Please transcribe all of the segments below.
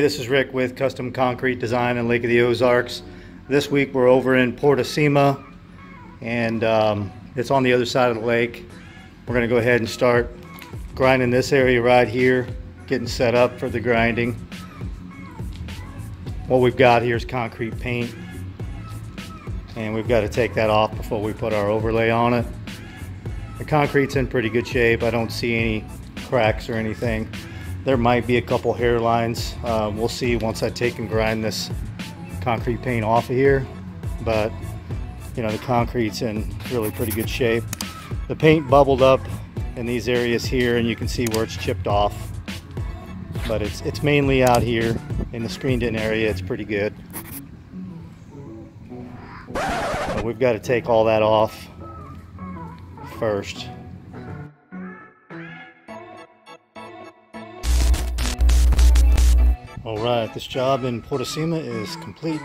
Hey, this is Rick with Custom Concrete Design in Lake of the Ozarks. This week we're over in Porto Cima, and it's on the other side of the lake. We're going to go ahead and start grinding this area right here, getting set up for the grinding. What we've got here is concrete paint, and we've got to take that off before we put our overlay on it. The concrete's in pretty good shape. I don't see any cracks or anything. There might be a couple hairlines. We'll see once I take and grind this concrete paint off of here. But, you know, the concrete's in really pretty good shape. The paint bubbled up in these areas here, and you can see where it's chipped off. But it's mainly out here in the screened-in area. It's pretty good. But we've got to take all that off first. All right, this job in Porto Cima is complete.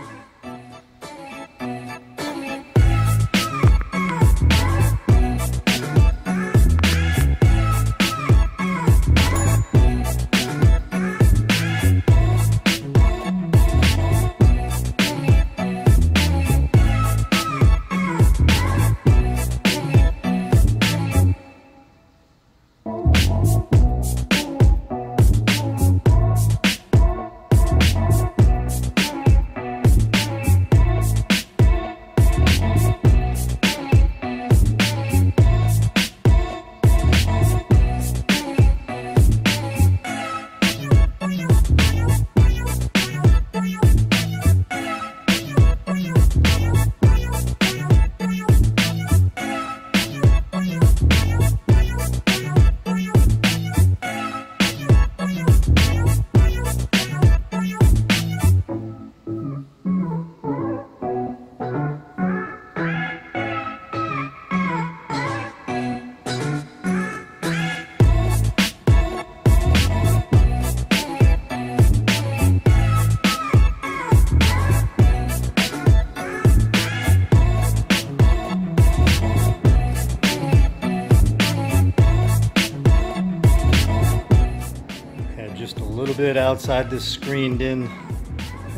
Bit outside this screened in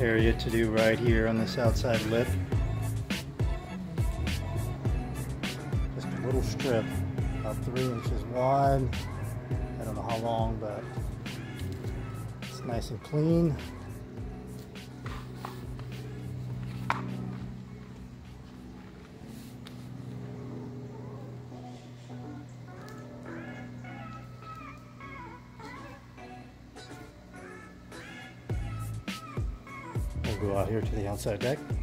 area to do right here on this outside lip. Just a little strip, about 3 inches wide. I don't know how long, but it's nice and clean. Go out here to the outside deck. I'm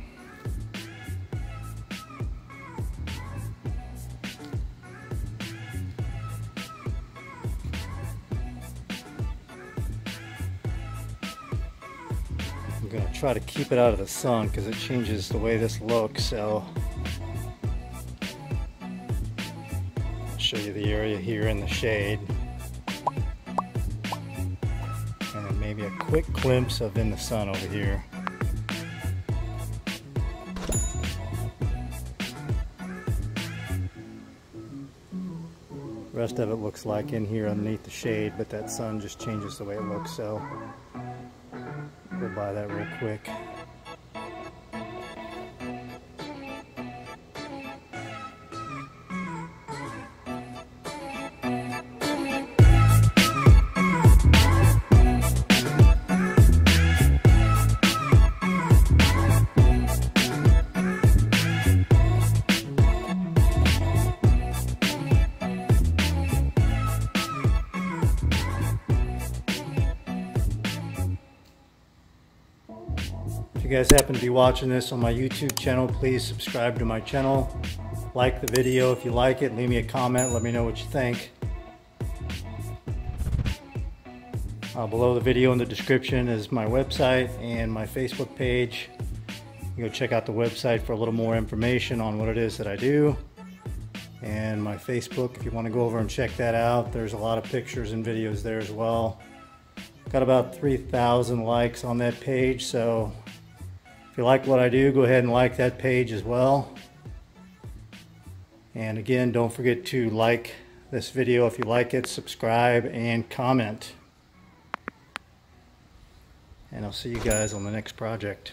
gonna try to keep it out of the sun because it changes the way this looks, so I'll show you the area here in the shade. And then maybe a quick glimpse of in the sun over here. Rest of it looks like in here underneath the shade, but that sun just changes the way it looks, so go by that real quick. If you guys happen to be watching this on my YouTube channel, please subscribe to my channel. Like the video if you like it. Leave me a comment. Let me know what you think. Below the video in the description is my website and my Facebook page. You go check out the website for a little more information on what it is that I do. And my Facebook, if you want to go over and check that out. There's a lot of pictures and videos there as well. Got about 3,000 likes on that page, so if you like what I do, go ahead and like that page as well. And again, don't forget to like this video if you like it, subscribe, and comment. and I'll see you guys on the next project.